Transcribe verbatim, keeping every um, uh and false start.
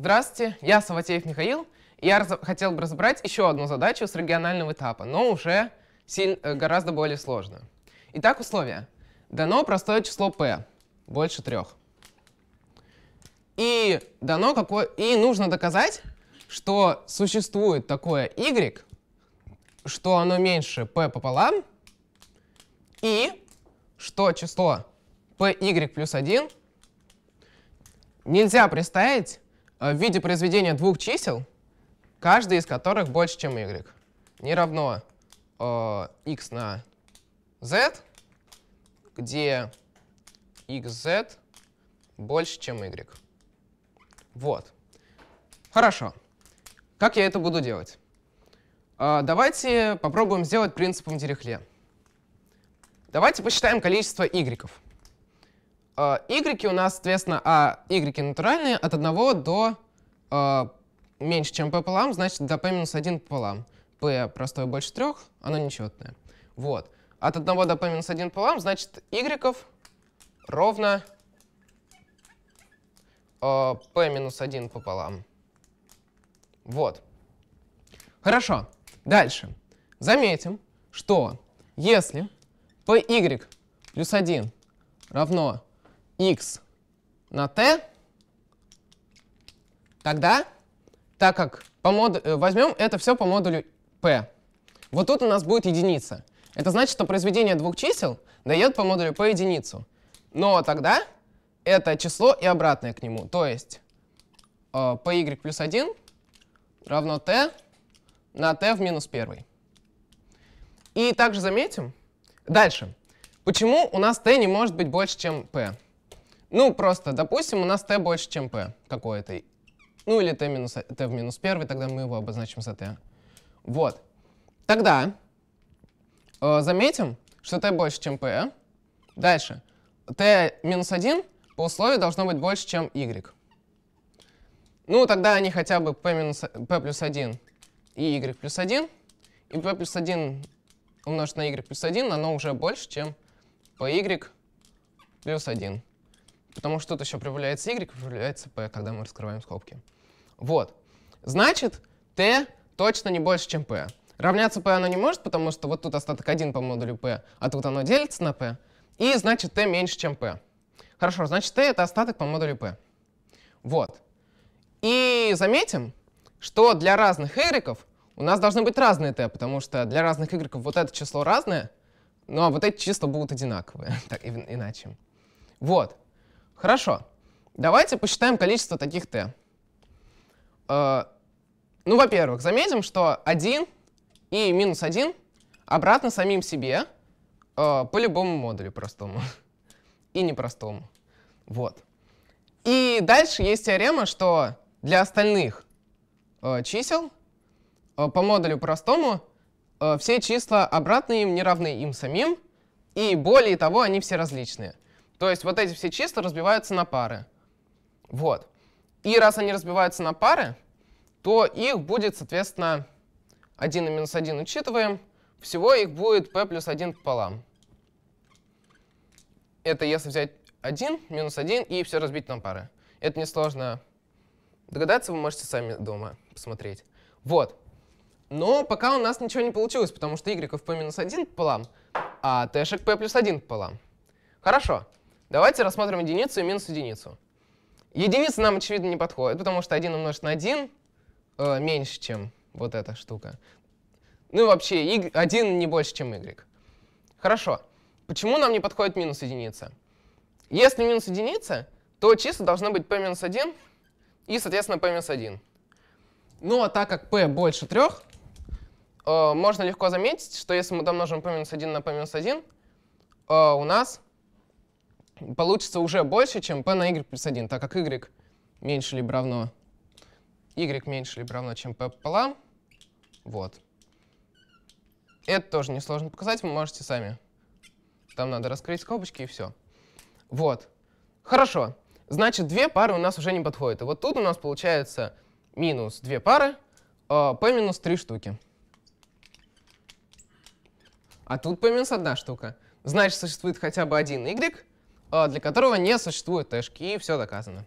Здравствуйте, я Савватеев Михаил, и я хотел бы разобрать еще одну задачу с регионального этапа, но уже гораздо более сложную. Итак, условия. Дано простое число p, больше трех. И, дано какое... и нужно доказать, что существует такое y, что оно меньше p пополам, и что число py плюс один нельзя представить в виде произведения двух чисел, каждый из которых больше, чем y. Не равно э, x на z, где xz больше, чем y. Вот. Хорошо. Как я это буду делать? Э, давайте попробуем сделать принципом Дирихле. Давайте посчитаем количество y. Y у нас, соответственно, а y натуральные от одного до э, меньше, чем p пополам, значит, до p минус один пополам. P простое больше трех, оно нечетное. Вот. От одного до p минус один пополам, значит, y ровно э, p минус один пополам. Вот. Хорошо. Дальше. Заметим, что если py плюс один равно x на t, тогда, так как по мод... возьмем это все по модулю p, вот тут у нас будет единица. Это значит, что произведение двух чисел дает по модулю p единицу. Но тогда это число и обратное к нему. То есть э, py плюс один равно t на t в минус один. И также заметим, дальше, почему у нас t не может быть больше, чем p. Ну, просто, допустим, у нас t больше, чем p какое-то. Ну, или t, минус, t в минус один, тогда мы его обозначим за t. Вот. Тогда э, заметим, что t больше, чем p. Дальше. t минус один по условию должно быть больше, чем y. Ну, тогда они хотя бы p, минус, p плюс один и y плюс один. И p плюс один умножить на y плюс один, оно уже больше, чем py плюс один. Потому что тут еще прибавляется y, прибавляется p, когда мы раскрываем скобки. Вот. Значит, t точно не больше, чем p. Равняться p оно не может, потому что вот тут остаток один по модулю p, а тут оно делится на p. И значит, t меньше, чем p. Хорошо, значит, t — это остаток по модулю p. Вот. И заметим, что для разных y у нас должны быть разные t, потому что для разных y вот это число разное, ну а вот эти числа будут одинаковые, так иначе. Вот. Хорошо, давайте посчитаем количество таких t. Э, ну, во-первых, заметим, что один и минус один обратно самим себе э, по любому модулю простому и непростому. Вот. И дальше есть теорема, что для остальных э, чисел э, по модулю простому э, все числа обратные им не равны им самим, и более того, они все различные. То есть вот эти все числа разбиваются на пары. Вот. И раз они разбиваются на пары, то их будет, соответственно, один и минус один учитываем. Всего их будет p плюс один пополам. Это если взять один, минус один и все разбить на пары. Это несложно догадаться, вы можете сами дома посмотреть. Вот. Но пока у нас ничего не получилось, потому что y в p минус один пополам, а t в p плюс один пополам. Хорошо. Давайте рассмотрим единицу и минус единицу. Единица нам, очевидно, не подходит, потому что один умножить на один э, меньше, чем вот эта штука. Ну и вообще, y, один не больше, чем y. Хорошо. Почему нам не подходит минус единица? Если минус единица, то числа должны быть p минус один и, соответственно, p минус один. Ну а так как p больше трех, э, можно легко заметить, что если мы домножим p минус один на p минус один, э, у нас получится уже больше, чем p на y плюс один, так как y меньше либо равно y меньше либо равно, чем p пополам. Вот. Это тоже несложно показать, вы можете сами. Там надо раскрыть скобочки и все. Вот. Хорошо. Значит, две пары у нас уже не подходят. И вот тут у нас получается минус две пары, p минус три штуки. А тут p минус одна штука. Значит, существует хотя бы один y, для которого не существует тэшки, и все доказано.